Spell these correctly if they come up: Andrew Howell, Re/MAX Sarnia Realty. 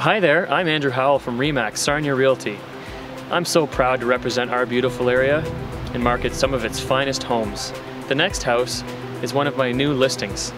Hi there, I'm Andrew Howell from Re/MAX Sarnia Realty. I'm so proud to represent our beautiful area and market some of its finest homes. The next house is one of my new listings.